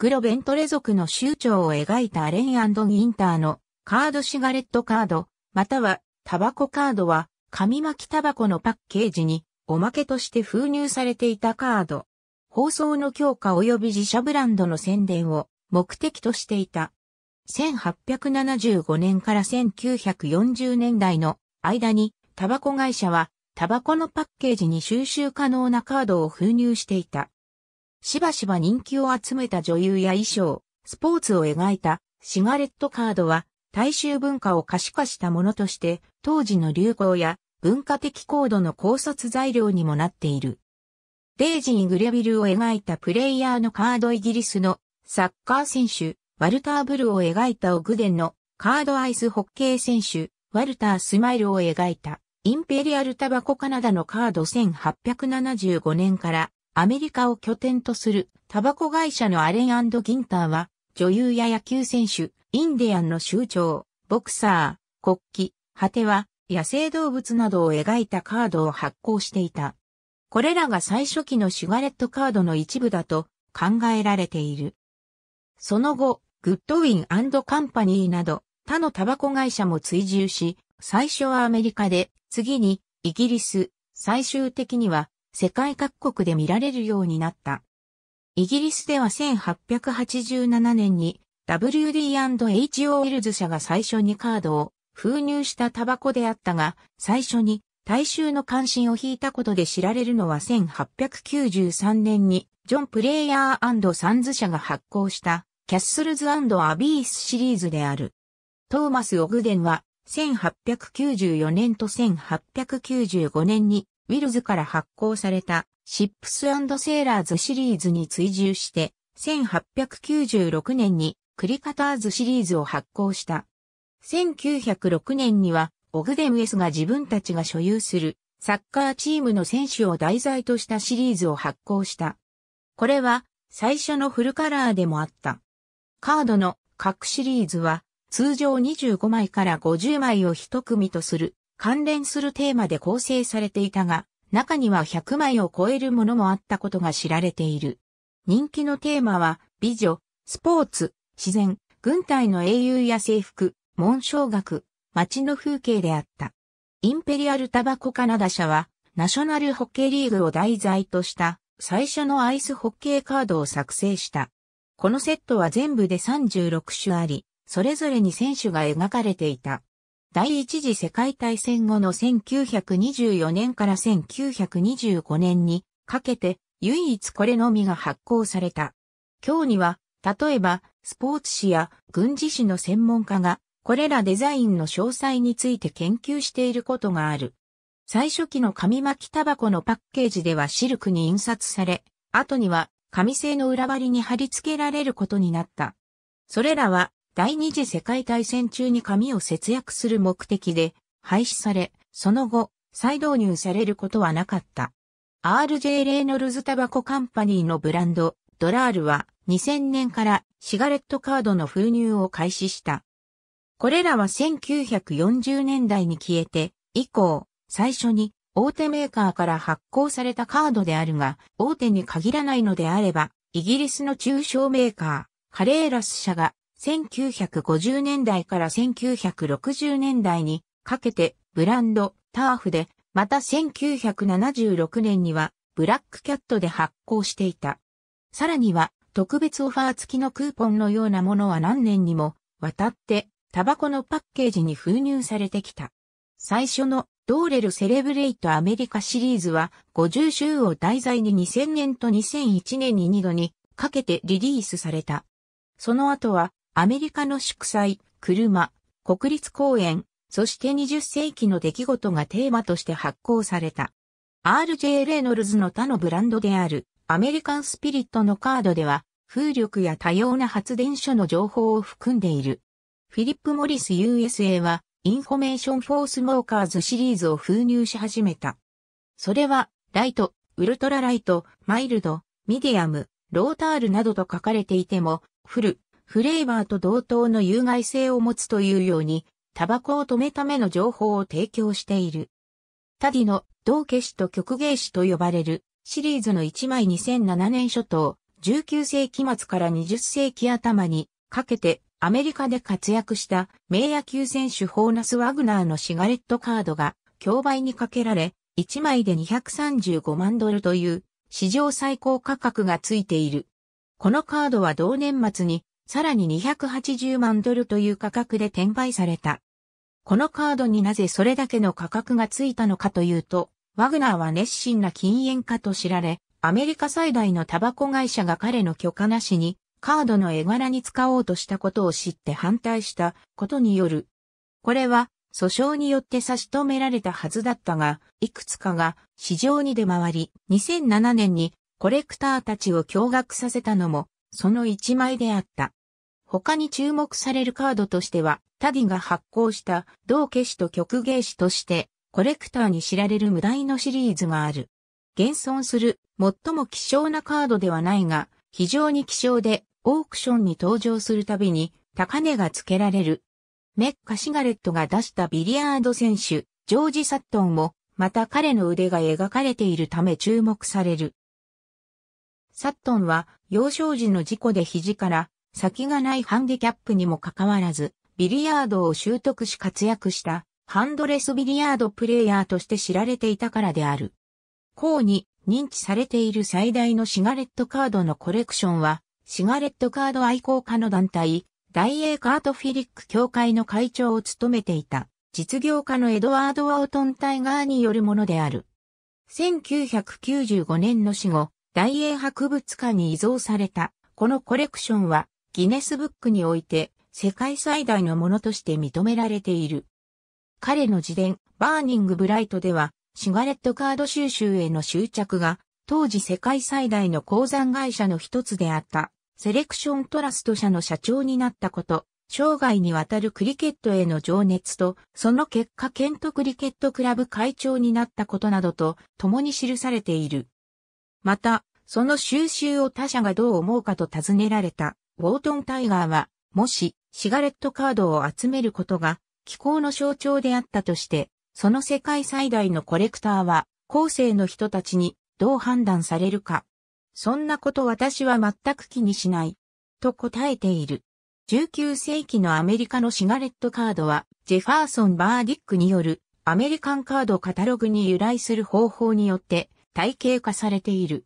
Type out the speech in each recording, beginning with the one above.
グロ・ヴェントレ族の酋長を描いたアレン&ギンターのカードシガレットカード、またはタバコカードは紙巻きタバコのパッケージにおまけとして封入されていたカード。包装の強化及び自社ブランドの宣伝を目的としていた。1875年から1940年代の間にタバコ会社はタバコのパッケージに収集可能なカードを封入していた。しばしば人気を集めた女優や衣装、スポーツを描いたシガレットカードは大衆文化を可視化したものとして当時の流行や文化的高度の考察材料にもなっている。デイジー・グレビルを描いたプレイヤーのカードイギリスのサッカー選手、ワルター・ブルを描いたオグデンのカードアイスホッケー選手、ワルター・スマイルを描いたインペリアルタバコカナダのカード1875年からアメリカを拠点とするタバコ会社のアレン&ギンターは女優や野球選手、インディアンの酋長、ボクサー、国旗、果ては野生動物などを描いたカードを発行していた。これらが最初期のシガレットカードの一部だと考えられている。その後、グッドウィン&カンパニーなど他のタバコ会社も追従し、最初はアメリカで、次にイギリス、最終的には世界各国で見られるようになった。イギリスでは1887年に WD&H オイルズ社が最初にカードを封入したタバコであったが、最初に大衆の関心を引いたことで知られるのは1893年にジョン・プレイヤー&サンズ社が発行したキャッスルズ&アビースシリーズである。トーマス・オグデンは1894年と1895年にウィルズから発行されたシップス&セーラーズシリーズに追従して1896年にクリカターズシリーズを発行した。1906年にはオグデン・ウェスが自分たちが所有するサッカーチームの選手を題材としたシリーズを発行した。これは最初のフルカラーでもあった。カードの各シリーズは通常25枚から50枚を一組とする関連するテーマで構成されていたが、中には100枚を超えるものもあったことが知られている。人気のテーマは美女、スポーツ、自然、軍隊の英雄や制服、紋章学、街の風景であった。インペリアルタバコカナダ社は、ナショナルホッケーリーグを題材とした、最初のアイスホッケーカードを作成した。このセットは全部で36種あり、それぞれに選手が描かれていた。第一次世界大戦後の1924年から1925年にかけて、唯一これのみが発行された。今日には、例えば、スポーツ誌や軍事誌の専門家が、これらデザインの詳細について研究していることがある。最初期の紙巻きタバコのパッケージではシルクに印刷され、後には紙製の裏張りに貼り付けられることになった。それらは第二次世界大戦中に紙を節約する目的で廃止され、その後再導入されることはなかった。R.J. レイノルズタバコカンパニーのブランド、ドラールは2000年からシガレットカードの封入を開始した。これらは1940年代に消えて以降、最初に大手メーカーから発行されたカードであるが、大手に限らないのであれば、イギリスの中小メーカー、カレーラス社が1950年代から1960年代にかけてブランド、ターフで、また1976年にはブラックキャットで発行していた。さらには特別オファー付きのクーポンのようなものは何年にも渡って、タバコのパッケージに封入されてきた。最初のドーレルセレブレイトアメリカシリーズは50週を題材に2000年と2001年に2度にかけてリリースされた。その後はアメリカの祝祭、車、国立公園、そして20世紀の出来事がテーマとして発行された。R.J. レイノルズの他のブランドであるアメリカンスピリットのカードでは風力や多様な発電所の情報を含んでいる。フィリップ・モリス USA はインフォメーション・フォース・モーカーズシリーズを封入し始めた。それは、ライト、ウルトラライト、マイルド、ミディアム、ロータールなどと書かれていても、フル、フレーバーと同等の有害性を持つというように、タバコを止めための情報を提供している。タディの、道化師と曲芸師と呼ばれるシリーズの1枚2007年初頭、19世紀末から20世紀頭にかけてアメリカで活躍した名野球選手ホーナス・ワグナーのシガレットカードが競売にかけられ、1枚で235万ドルという史上最高価格がついている。このカードは同年末にさらに280万ドルという価格で転売された。このカードになぜそれだけの価格がついたのかというと、ワグナーは熱心な禁煙家と知られ、アメリカ最大のタバコ会社が彼の許可なしにカードの絵柄に使おうとしたことを知って反対したことによる。これは訴訟によって差し止められたはずだったが、いくつかが市場に出回り、2007年にコレクターたちを驚愕させたのもその一枚であった。他に注目されるカードとしては、タディが発行した同化子と曲芸子として、コレクターに知られる無題のシリーズがある。現存する最も希少なカードではないが、非常に希少でオークションに登場するたびに高値がつけられる。メッカ・シガレットが出したビリヤード選手、ジョージ・サットンも、また彼の腕が描かれているため注目される。サットンは幼少時の事故で肘から先がないハンディキャップにもかかわらず、ビリヤードを習得し活躍したハンドレスビリヤードプレイヤーとして知られていたからである。項に認知されている最大のシガレットカードのコレクションは、シガレットカード愛好家の団体、大英カートフィリック協会の会長を務めていた、実業家のエドワード・ワートン・タイガーによるものである。1995年の死後、大英博物館に移蔵された、このコレクションは、ギネスブックにおいて、世界最大のものとして認められている。彼の自伝、バーニング・ブライトでは、シガレットカード収集への執着が、当時世界最大の鉱山会社の一つであった。セレクショントラスト社の社長になったこと、生涯にわたるクリケットへの情熱と、その結果ケントクリケットクラブ会長になったことなどと共に記されている。また、その収集を他者がどう思うかと尋ねられた、ウォートン・タイガーは、もし、シガレットカードを集めることが、気候の象徴であったとして、その世界最大のコレクターは、後世の人たちにどう判断されるか。そんなこと私は全く気にしない。と答えている。19世紀のアメリカのシガレットカードは、ジェファーソン・バーディックによるアメリカンカードカタログに由来する方法によって体系化されている。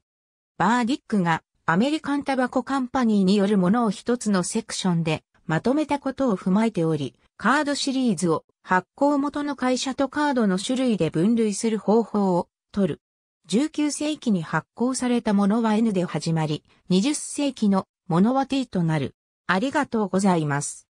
バーディックがアメリカンタバコカンパニーによるものを一つのセクションでまとめたことを踏まえており、カードシリーズを発行元の会社とカードの種類で分類する方法を取る。19世紀に発行されたものは N で始まり、20世紀のものは T となる。ありがとうございます。